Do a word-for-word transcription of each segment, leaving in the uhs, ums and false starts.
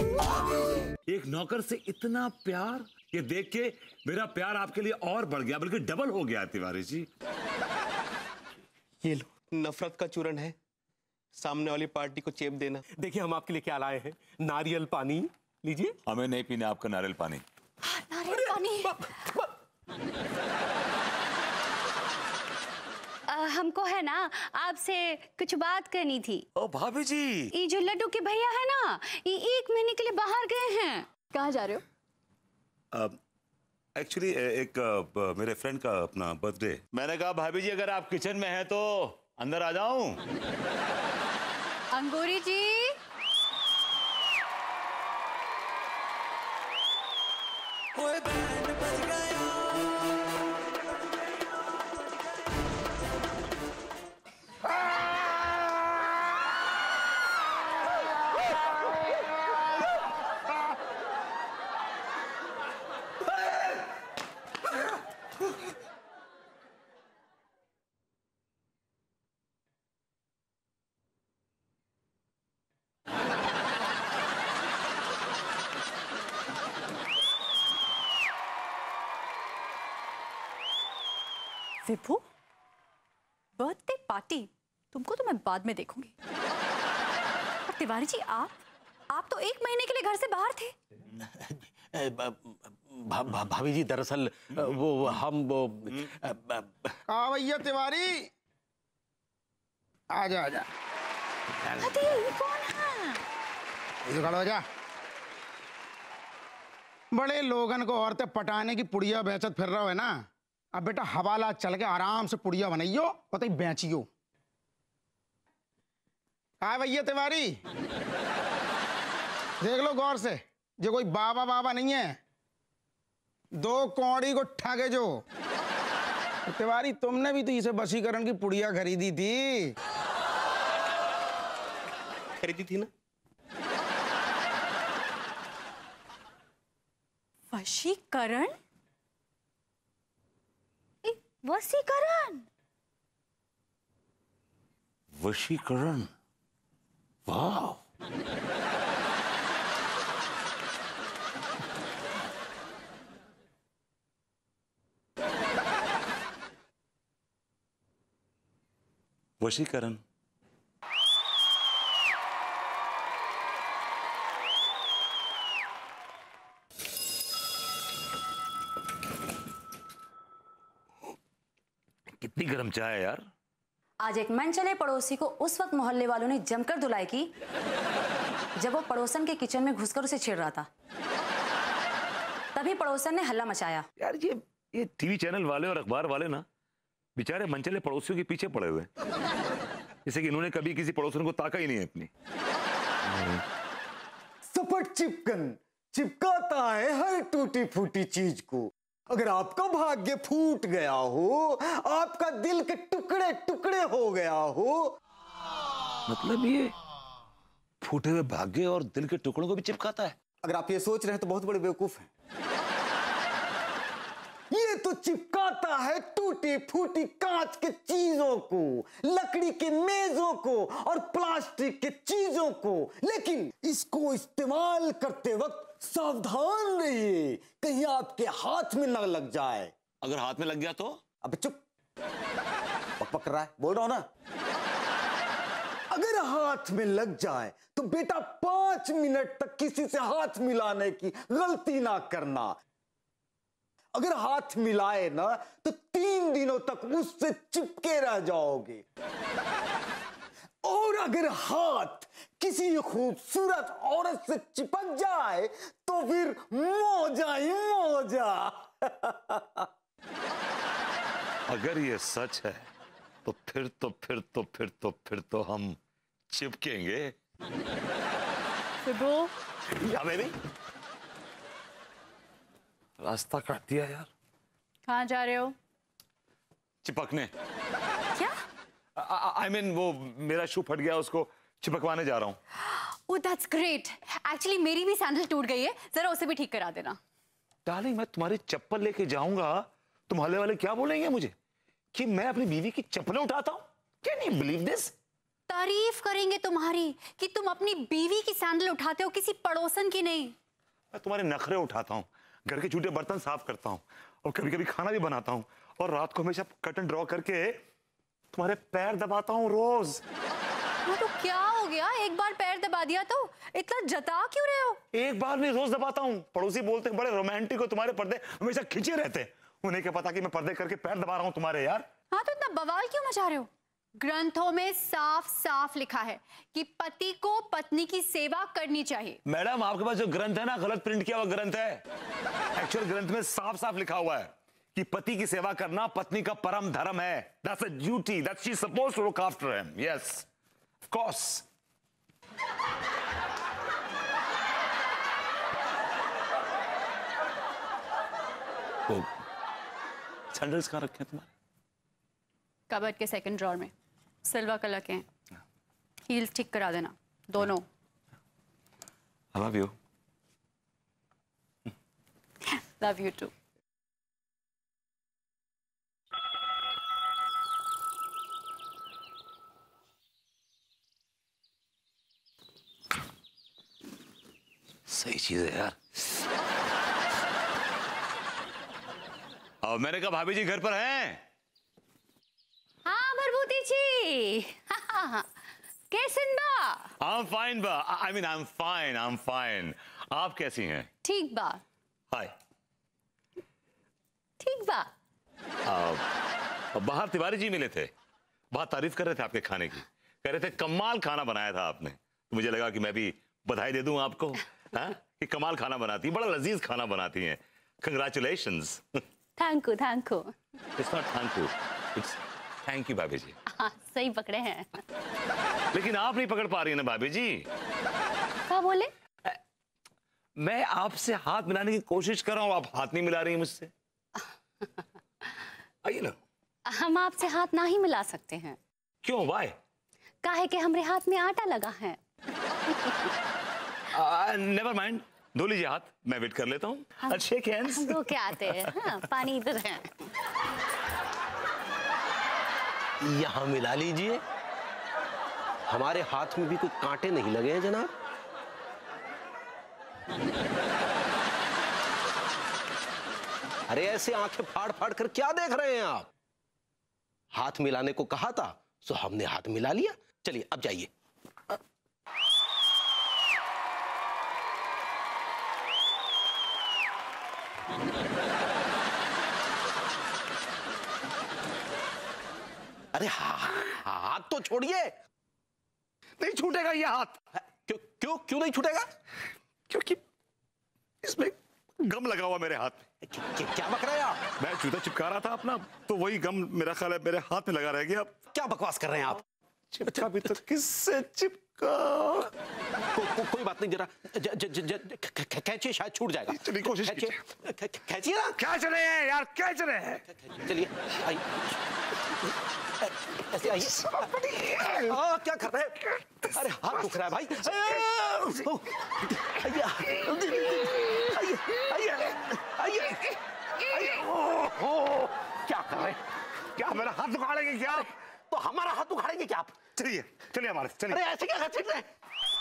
एक नौकर से इतना प्यार, ये देख के मेरा प्यार आपके लिए और बढ़ गया, बल्कि डबल हो गया। तिवारी जी ये लो, नफरत का चूर्ण है, सामने वाली पार्टी को चेप देना। देखिए हम आपके लिए क्या लाए हैं, नारियल पानी लीजिए। हमें नहीं पीना आपका नारियल पानी। हाँ, नारियल पानी। बा, बा। आ, हमको है ना आपसे कुछ बात करनी थी। ओ भाभी जी, ये जो लड्डू के भैया है ना, ये एक महीने के लिए बाहर गए हैं। कहाँ जा रहे हो? एक्चुअली uh, एक uh, मेरे फ्रेंड का अपना बर्थडे। मैंने कहा भाभी जी अगर आप किचन में हैं तो अंदर आ जाऊं। अंगूरी जी, कोई बैंड बज गया। विभू, बर्थडे पार्टी तुमको तो मैं बाद में देखूंगी। तिवारी जी आप आप तो एक महीने के लिए घर से बाहर थे। भा, भा, भाभी जी दरअसल वो हम वो हाँ भैया तिवारी आजा आजा। ये कौन है? जा बड़े लोगन को औरतें पटाने की पुड़िया बेचत फिर रहा है ना। अब बेटा हवाला चल के आराम से पुड़िया बनाइयो, पता ही बेचियो। आए भैया तिवारी देख लो गौर से, जो कोई बाबा बाबा नहीं है, दो कौड़ी को ठगे जो। तिवारी तुमने भी तो इसे वशीकरण की पुड़िया खरीदी थी। खरीदी थी ना। वशीकरण? वशीकरण वशीकरण वाह। वशीकरण कितनी गर्म चाय है यार। आज एक मनचले पड़ोसी को उस वक्त मोहल्ले वालों ने जमकर धुलाई की जब वो पड़ोसन के किचन में घुसकर उसे छेड़ रहा था। तभी पड़ोसन ने हल्ला मचाया। यार ये ये टीवी चैनल वाले और अखबार वाले ना बेचारे मनचले पड़ोसियों के पीछे पड़े हुए, जैसे कि इन्होंने कभी किसी पड़ोसन को ताका ही नहीं है अपनी। सपट चिपकन चिपकाता है हर टूटी फूटी चीज को। अगर आपका भाग्य फूट गया हो, आपका दिल के टुकड़े टुकड़े हो गया हो। मतलब ये फूटे हुए भाग्य और दिल के टुकड़ों को भी चिपकाता है। अगर आप ये सोच रहे हैं तो बहुत बड़े बेवकूफ हैं। ये तो चिपकाता है टूटी फूटी कांच के चीजों को, लकड़ी के मेजों को और प्लास्टिक के चीजों को, लेकिन इसको इस्तेमाल करते वक्त सावधान रहिए कहीं आपके हाथ में न लग जाए। अगर हाथ में लग गया तो? अबे चुप, पक पक कर रहा है, बोल रहा हूं ना। अगर हाथ में लग जाए तो बेटा पांच मिनट तक किसी से हाथ मिलाने की गलती ना करना। अगर हाथ मिलाए ना तो तीन दिनों तक उससे चिपके रह जाओगे। और अगर हाथ किसी खूबसूरत औरत से चिपक जाए तो फिर मौजा ही मौजा। अगर ये सच है तो फिर तो फिर तो फिर तो फिर तो हम चिपकेंगे। तो या बेबी रास्ता काट दिया यार। कहाँ जा रहे हो? चिपकने। क्या? आई मीन I mean, वो मेरा शू फट गया, उसको चिपकवाने जा रहा हूँ। Oh that's great. एक्चुअली मेरी भी सैंडल टूट गई है, जरा उसे भी ठीक करा देना। डार्लिंग मैं तुम्हारी चप्पल लेके जाऊंगा तो मोहल्ले वाले क्या बोलेंगे मुझे कि मैं अपनी बीवी की चप्पलें उठाता हूँ? Can you believe this? तारीफ करेंगे तुम्हारी कि तुम अपनी बीवी की सैंडल उठाते हो, किसी पड़ोसन की नहीं। मैं तुम्हारे नखरे उठाता हूँ, घर के जूठे बर्तन साफ करता हूँ और कभी कभी खाना भी बनाता हूँ और रात को हमेशा कट एंड ड्रॉ करके तुम्हारे पैर दबाता हूँ रोज। वो तो क्या हो गया, एक बार पैर दबा दिया तो इतना जता क्यों रहे हो? एक बार नहीं, रोज दबाता हूँ। पड़ोसी बोलते बड़े रोमांटिक हो, तुम्हारे पर्दे हमेशा खींचे रहते हैं। उन्हें क्या पता कि मैं पर्दे करके पैर दबा रहा हूँ तुम्हारे यार। हाँ तो इतना बवाल क्यों मचा रहे हो? ग्रंथों में साफ साफ लिखा है कि पति को पत्नी की सेवा करनी चाहिए। मैडम आपके पास जो ग्रंथ है ना, गलत प्रिंट किया हुआ ग्रंथ है। एक्चुअल ग्रंथ में साफ साफ लिखा हुआ है कि पति की सेवा करना पत्नी का परम धर्म है। That's a duty that she's supposed to look after him. Yes, of course. तो सैंडल्स कहाँ रखे हैं तुम्हारे? कबर्ड के सेकंड ड्रॉर में, सिल्वर कलर के हैं। हील्स ठीक करा देना दोनों। I love you. Love you too. सही चीज है यार। और मैंने कहा भाभी जी घर पर हैं? हाँ भरभूति जी। कैसन बा? I'm fine बा। I mean I'm fine, I'm fine. आप कैसी हैं? ठीक बा। हाय। ठीक बा। बाहर तिवारी जी मिले थे, बहुत तारीफ कर रहे थे आपके खाने की, कह रहे थे कमाल खाना बनाया था आपने। तो मुझे लगा कि मैं भी बधाई दे दूं आपको कि कमाल खाना बनाती है, बड़ा लजीज खाना बनाती हैं। Congratulations. Thank you thank you. It's not thank you, it's thank you भाभी जी। हाँ सही पकड़े हैं। लेकिन आप नहीं पकड़ पा रही है ना भाभी जी। क्या बोले? मैं आपसे हाथ मिलाने की कोशिश कर रहा हूँ, आप हाथ नहीं मिला रही मुझसे। आइए ना। हम आपसे हाथ ना ही मिला सकते हैं। क्यों? वाय? काहे कि हमारे हाथ में आटा लगा है। नेवर माइंड, धो लीजिए हाथ, मैं वेट कर लेता हूँ। अच्छे हैंड्स धो के आते हैं। हाँ, पानी इधर है, यहाँ मिला लीजिए। हमारे हाथ में भी कोई कांटे नहीं लगे हैं जनाब। अरे ऐसे आंखें फाड़ फाड़ कर क्या देख रहे हैं आप? हाथ मिलाने को कहा था सो हमने हाथ मिला लिया। चलिए अब जाइए। अरे हाथ हाथ तो छोड़िए। नहीं छूटेगा ये हाथ। क्यों क्यों क्यों नहीं छूटेगा? क्योंकि इसमें गम लगा हुआ मेरे हाथ में। क्या, क्या बक रहे हैं आप? मैं जूता चिपका रहा था अपना, तो वही गम मेरा ख्याल है मेरे हाथ में लगा रह गया। क्या बकवास कर रहे हैं आप? चिपका भी तो किससे चिपका? को, को, कोई बात नहीं, जरा खींचिए, शायद छूट जाएगा। चलिए कोशिश कीजिए। खींचिए ना। खींच रहे हैं यार, खींच रहे हैं। चलिए ऐसे आइए। आ, क्या कर रहे हैं? अरे हाथ दुख रहा है भाई। आइए आइए आइए आइए आइए। ओह क्या कर रहे हैं? क्या मेरा हाथ दुखाड़ेंगे क्या? तो हमारा हाथ दुखाड़ेंगे क्या आप? चलिए चलिए हमारे चलिए। अरे ऐसे क्या कर रहे हैं?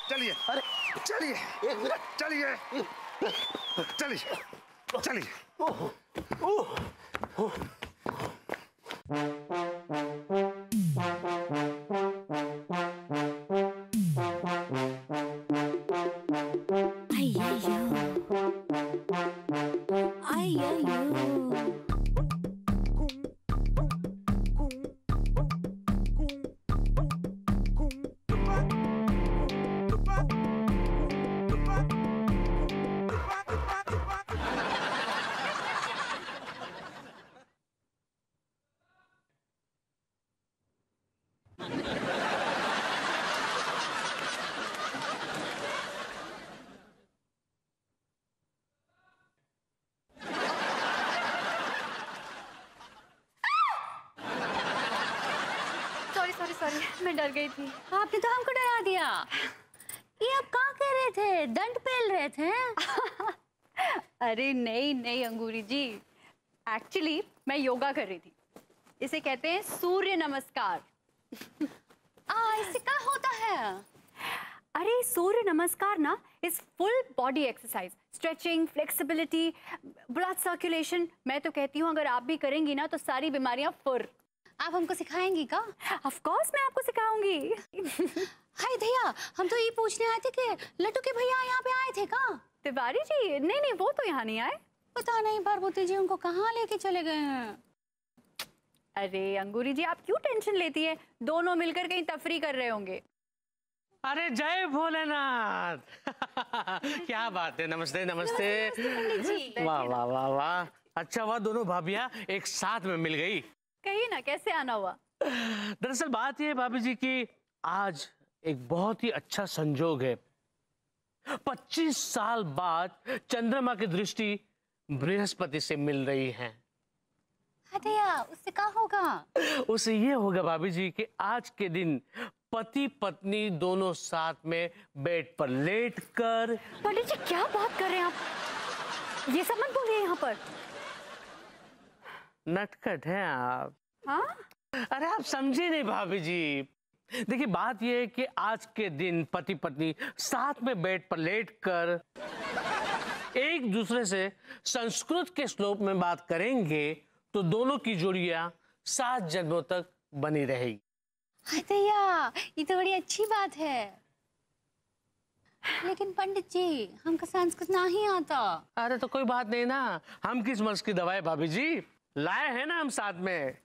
चलिए अरे चलिए एक मिनट, चलिए चलिए चलिए। ओह ओह ओह। मैं डर गई थी। आपने तो हमको डरा दिया। ये आप क्या कह रहे थे? दंड पेल रहे थे? अरे नहीं नहीं अंगूरी जी, एक्चुअली मैं योगा कर रही थी। इसे कहते हैं सूर्य नमस्कार। आ, इससे क्या होता है? अरे सूर्य नमस्कार ना इस full body exercise, stretching, flexibility, blood circulation. मैं तो कहती हूँ अगर आप भी करेंगी ना तो सारी बीमारियाँ फुर। आप हमको सिखाएंगी का? ऑफ कोर्स मैं आपको सिखाऊंगी। हाय भैया, हम तो ये पूछने आए थे कि लट्टू के भैया यहाँ पे आए थे का? तिवारी जी? नहीं नहीं, वो तो यहाँ नहीं आए। पता नहीं भरभूति जी उनको कहाँ लेके चले गए हैं। अरे अंगूरी जी आप क्यों टेंशन लेती है, दोनों मिलकर कहीं तफरी कर रहे होंगे। अरे जय भोलेनाथ। क्या बात है, नमस्ते नमस्ते, नमस्ते। वाह वाह वाह वाह, अच्छा हुआ दोनों भाभियाँ एक साथ में मिल गई। कहीं ना कैसे आना हुआ। दरअसल बात यह है भाभी जी की आज एक बहुत ही अच्छा संजोग है। पच्चीस साल बाद चंद्रमा की दृष्टि बृहस्पति से मिल रही है। उससे क्या होगा? उससे ये होगा भाभी जी कि आज के दिन पति पत्नी दोनों साथ में बेड पर लेट कर। पंडित जी क्या बात कर रहे हैं आप, ये सब मत बोलिए यहाँ पर। नटखट हैं आप। हाँ? अरे आप समझे नहीं भाभी जी, देखिए बात ये है कि आज के दिन पति पत्नी साथ में बेड पर लेट कर एक दूसरे से संस्कृत के श्लोक में बात करेंगे तो दोनों की जोड़ियां सात जन्मों तक बनी रहेगी। भैया ये तो बड़ी अच्छी बात है, लेकिन पंडित जी हमको संस्कृत ना ही आता। अरे तो कोई बात नहीं ना, हम किस मर्ज की दवाई भाभी जी, लाए हैं ना हम साथ में।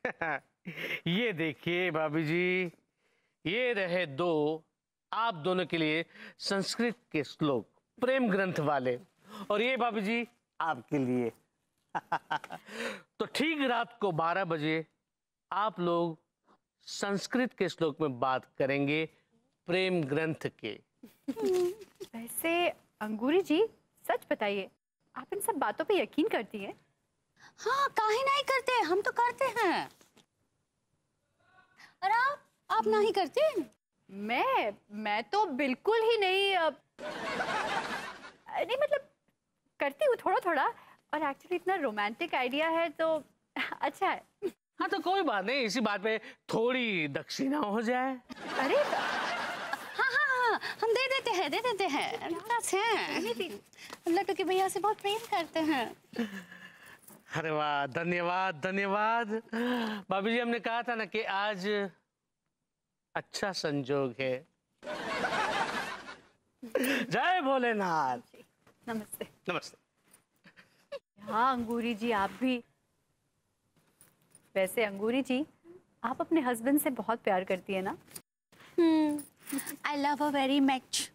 ये देखिए भाभी जी, ये रहे दो आप दोनों के लिए संस्कृत के श्लोक, प्रेम ग्रंथ वाले, और ये भाभी जी आपके लिए। तो ठीक रात को बारह बजे आप लोग संस्कृत के श्लोक में बात करेंगे, प्रेम ग्रंथ के। वैसे अंगूरी जी सच बताइए, आप इन सब बातों पे यकीन करती हैं? हाँ काहे नहीं करते, हम तो करते हैं। अरे आप आप नहीं करते? मैं मैं तो बिल्कुल ही नहीं। आ, नहीं मतलब करती हूँ थोड़ा थोड़ा, और एक्चुअली इतना रोमांटिक आइडिया है तो अच्छा है। हाँ तो कोई बात नहीं, इसी बात पे थोड़ी दक्षिणा हो जाए। अरे हाँ हाँ हाँ हम दे देते हैं दे देते हैं लट्टू के भैया से बहुत प्रेम करते हैं। अरे वाह, धन्यवाद धन्यवाद भाभी जी, हमने कहा था ना कि आज अच्छा संजोग है। जय भोलेनाथ। नमस्ते नमस्ते। हाँ अंगूरी जी आप भी। वैसे अंगूरी जी आप अपने हस्बैंड से बहुत प्यार करती है ना? I love her very much.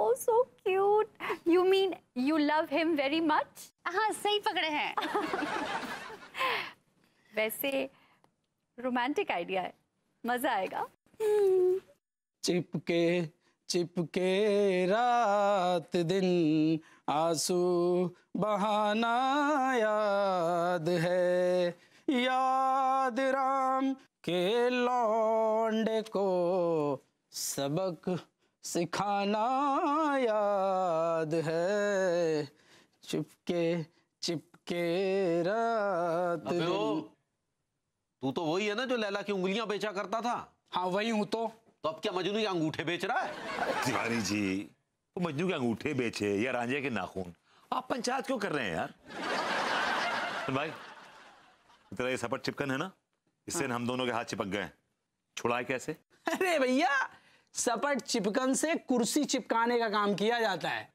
Oh, so cute. You mean you love him very much? हाँ सही पकड़े हैं। वैसे रोमांटिक आइडिया है, मजा आएगा। चिपके चिपके रात दिन आंसू बहाना याद है, याद राम के लौंडे को सबक सिखाना याद है, चिपके चिपके रात। तू तो वही है ना जो लैला की उंगलियां बेचा करता था? हाँ वही हूँ। तो तो अब क्या मजनू के अंगूठे बेच रहा है? तिवारी जी तो मजनू के अंगूठे बेचे या रांझे के नाखून, आप पंचायत क्यों कर रहे हैं यार? तो भाई तेरा ये सपट चिपकन है ना, इससे हाँ। हम दोनों के हाथ चिपक गए, छुड़ाए कैसे? अरे भैया सपट चिपकन से कुर्सी चिपकाने का काम किया जाता है,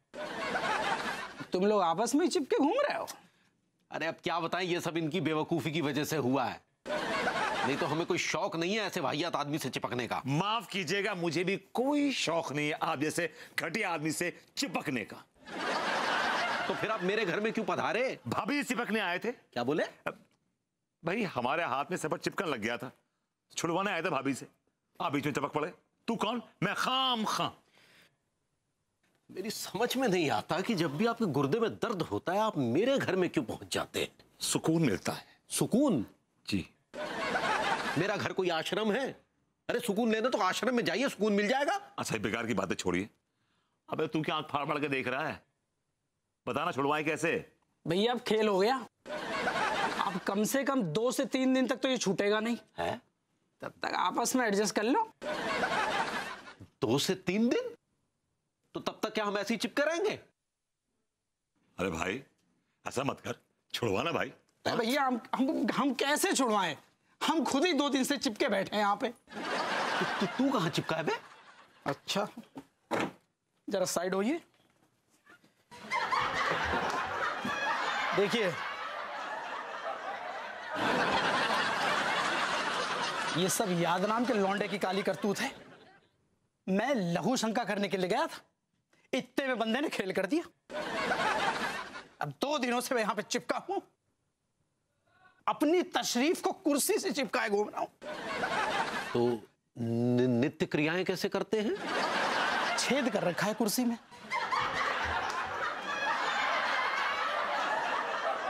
तुम लोग आपस में चिपके घूम रहे हो। अरे अब क्या बताएं, ये सब इनकी बेवकूफी की वजह से हुआ है, नहीं तो हमें कोई शौक नहीं है ऐसे वाहियात आदमी से चिपकने का। माफ कीजिएगा, मुझे भी कोई शौक नहीं है आप जैसे घटिया आदमी से चिपकने का। तो फिर आप मेरे घर में क्यों पधारे? भाभी चिपकने आए थे। क्या बोले? भाई हमारे हाथ में सपट चिपकन लग गया था, छुड़वाने आया था भाभी से, आप बीच में चिपक पड़े। तू कौन मैं खाम खां। मेरी समझ में नहीं आता कि जब भी आपके गुर्दे में दर्द होता है आप मेरे घर में क्यों पहुंच जाते हैं? सुकून मिलता है। सुकून? जी। मेरा घर कोई आश्रम है? अरे सुकून लेना तो आश्रम में जाइए, सुकून मिल जाएगा। अच्छा बेकार की बातें छोड़िए, अबे तू क्या आंख फाड़ फाड़ के देख रहा है? बताना छुड़वाए कैसे? भैया अब खेल हो गया, अब कम से कम दो से तीन दिन तक तो ये छूटेगा नहीं है। तब तक आपस में एडजस्ट कर लो। दो से तीन दिन? तो तब तक क्या हम ऐसे ही चिपके रहेंगे? अरे भाई ऐसा मत कर, छुड़वाना भाई। अरे भैया हम, हम हम कैसे छुड़वाएं? हम खुद ही दो दिन से चिपके बैठे हैं यहाँ पे। तू तू कहाँ चिपका है बे? अच्छा जरा साइड होइए। देखिए ये सब याद नाम के लौंडे की काली करतूत है। मैं लहू शंका करने के लिए गया था, इतने में बंदे ने खेल कर दिया। अब दो दिनों से मैं यहां पे चिपका हूं, अपनी तशरीफ को कुर्सी से चिपकाए घूम रहा हूं। तो नि नित्य क्रियाएं कैसे करते हैं? छेद कर रखा है कुर्सी में।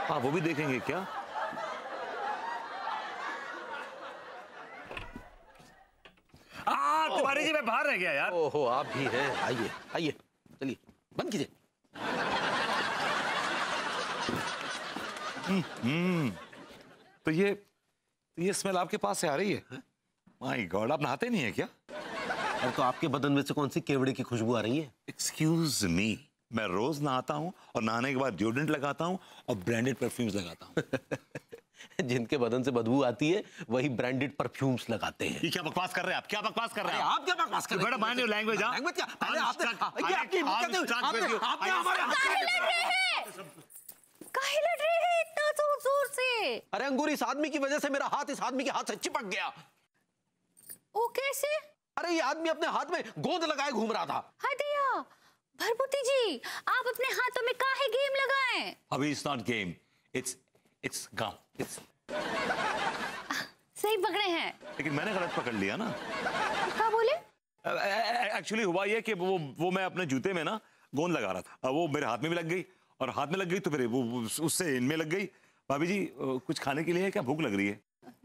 हाँ वो भी देखेंगे क्या? आ तिवारी जी मैं बाहर रह गया यार। ओहो आप भी हैं, आइए आइए चलिए बंद कीजिए। हम्म तो ये तो ये स्मेल आपके पास से आ रही है? माय गॉड आप नहाते नहीं है क्या? अरे तो आपके बदन में से कौन सी केवड़े की खुशबू आ रही है? एक्सक्यूज मी, मैं रोज नहाता हूँ और नहाने के बाद डिओड्रेंट लगाता हूँ और ब्रांडेड परफ्यूम्स लगाता हूँ। जिनके बदन से बदबू आती है वही ब्रांडेड परफ्यूम्स लगाते हैं। ये क्या बकवास कर रहे हैं आप? क्या बकवास कर रहे हैं आप? क्या बकवास कर रहे हैं? लैंग्वेज लैंग्वेज क्या पहले आपने काहे लड़ रहे हैं इतना जोर जोर से? अरे अंगूरी इस आदमी की वजह से मेरा हाथ इस आदमी के हाथ से चिपक गया। वो कैसे? अरे ये आदमी अपने हाथ में गोंद लगाए घूम रहा था। हाँ दिया, भरभूति जी आप अपने हाथों में काहे गेम लगाएं? अभी it's not game, it's it's गांव, इट्स सही पकड़े हैं। लेकिन मैंने गलत पकड़ लिया ना। क्या बोले? एक्चुअली हुआ ये कि वो वो मैं अपने जूते में ना गोंद लगा रहा था, वो मेरे हाथ में भी लग गई और हाथ में लग गई तो फिर वो उससे इनमें लग गई। भाभी जी कुछ खाने के लिए है क्या? भूख लग रही है।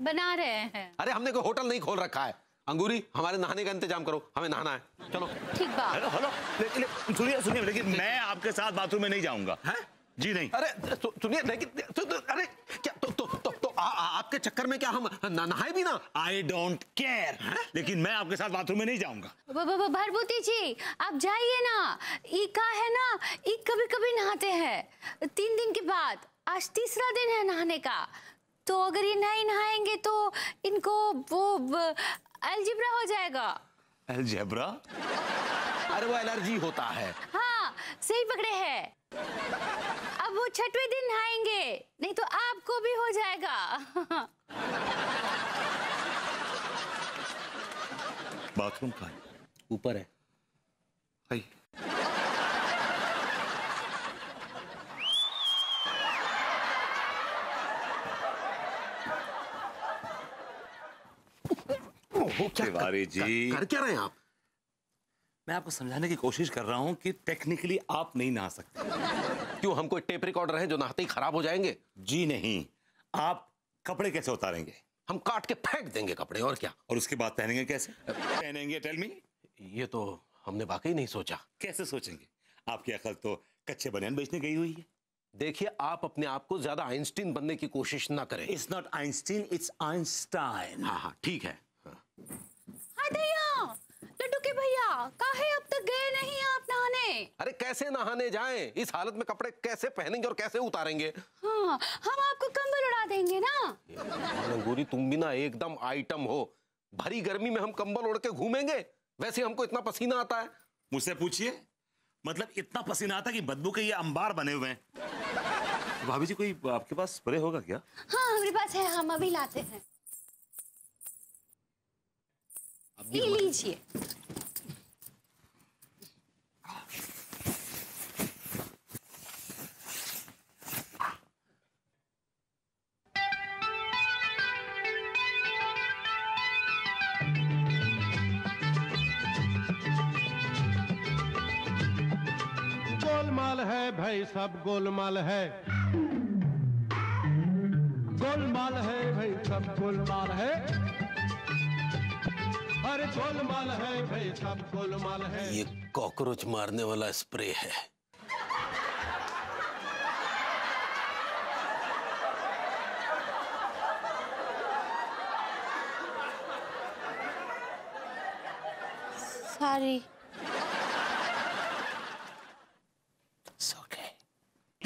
बना रहे हैं। अरे हमने कोई होटल नहीं खोल रखा है। अंगूरी हमारे नहाने का इंतजाम करो, हमें नहाना है। चलो ठीक बात। हेलो हेलो सुनिए सुनिए, लेकिन मैं आपके साथ बाथरूम में नहीं जाऊंगा। हैं जी नहीं। अरे सुनिए लेकिन अरे क्या तो आपके चक्कर में क्या हम नहाए भी ना? आई डोंट केयर, लेकिन मैं आपके साथ बाथरूम में नहीं जाऊंगा। भरभूति जी आप जाइए ना, ईका है ना, ईक कभी कभी नहाते हैं। तीन दिन के बाद आज तीसरा दिन है नहाने का, तो अगर ये नहीं नहाएंगे तो इनको वो अलजेब्रा हो जाएगा। अलजेब्रा? अरे वो एलर्जी होता है। हाँ सही पकड़े हैं, अब वो छठवें दिन नहाएंगे नहीं तो आपको भी हो जाएगा। बाथरूम कहाँ है? ऊपर है। हाय तिवारी जी कर क्या रहे हैं आप? मैं आपको समझाने की कोशिश कर रहा हूं कि टेक्निकली आप नहीं नहा सकते। क्यों हम कोई टेप रिकॉर्डर हैं जो नहाते ही खराब हो जाएंगे? जी नहीं, आप कपड़े कैसे उतारेंगे? हम काट के फेंक देंगे कपड़े और क्या। और उसके बाद पहनेंगे कैसे? पहनेंगे टेल मी। ये तो हमने वाकई नहीं सोचा। कैसे सोचेंगे? आपकी अकल तो कच्चे बनियान बेचने गई हुई है। देखिए आप अपने आप को ज्यादा आइंस्टीन बनने की कोशिश ना करें। It's not Einstein it's Einstein. हाँ हाँ ठीक है। लड्डू के भैया काहे अब तक गए नहीं आप नहाने? अरे कैसे नहाने जाएं? इस हालत में कपड़े कैसे पहनेंगे और कैसे उतारेंगे? हाँ, हम आपको कंबल उड़ा देंगे ना। अंगूरी तुम भी ना एकदम आइटम हो। भरी गर्मी में हम कंबल उड़ के घूमेंगे? वैसे हमको इतना पसीना आता है। मुझसे पूछिए, मतलब इतना पसीना आता है कि बदबू के ये अंबार बने हुए हैं। भाभी जी कोई आपके पास स्प्रे होगा क्या? हाँ हमारे पास है, हम अभी लाते हैं। ये लीजिए। गोलमाल है भाई सब गोलमाल है, गोलमाल है भाई सब गोलमाल है। अरे गोलमाल है भाई सब गोलमाल है। ये कॉकरोच मारने वाला स्प्रे है। खा रही।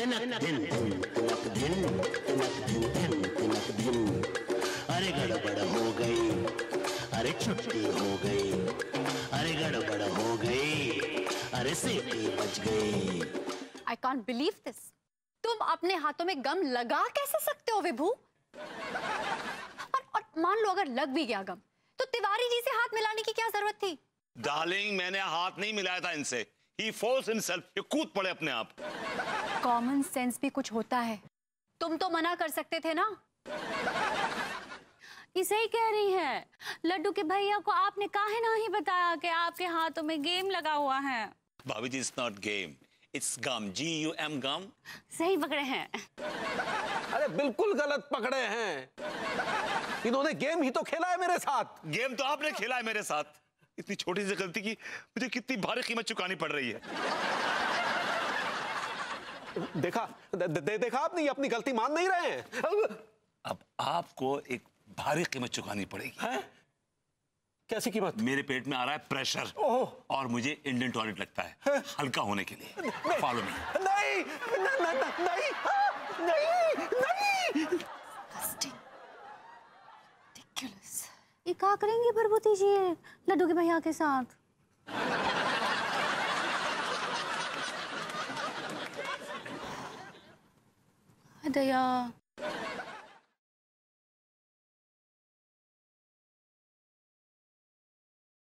अरे गड़बड़ हो गई, अरे छुट्टी हो गई, अरे गड़बड़ हो गई, अरे सीटी बच गई। I can't believe this. तुम अपने हाथों में गम लगा कैसे सकते हो विभू? और, और मान लो अगर लग भी गया गम, तो तिवारी जी से हाथ मिलाने की क्या जरूरत थी? डार्लिंग, मैंने हाथ नहीं मिलाया था इनसे। He forced himself, ये कूद पड़े अपने आप। कॉमन सेंस भी कुछ होता है। तुम तो मना कर सकते थे ना। इसे ही कह रही है, लड्डू के भैया को आपने काहे नहीं बताया कि आपके हाथों में गेम लगा हुआ है। भाभी जी, it's not game, it's gum. G U M gum. सही पकड़े हैं। अरे बिल्कुल गलत पकड़े हैं। इन्होंने गेम ही तो खेला है मेरे साथ। गेम तो आपने खेला है मेरे साथ। इतनी छोटी सी गलती की मुझे कितनी भारी कीमत चुकानी पड़ रही है। देखा दे, दे, देखा आपने, अपनी गलती मान नहीं रहे हैं। अब अब आपको एक भारी कीमत चुकानी पड़ेगी। है? कैसी कीमत? मेरे पेट में आ रहा है प्रेशर और मुझे इंडियन टॉयलेट लगता है, है? हल्का होने के लिए। Follow me. नहीं नहीं नहीं नहीं नहीं। ये क्या करेंगे भरभूति जी लड्डू के भैया के साथ? दया,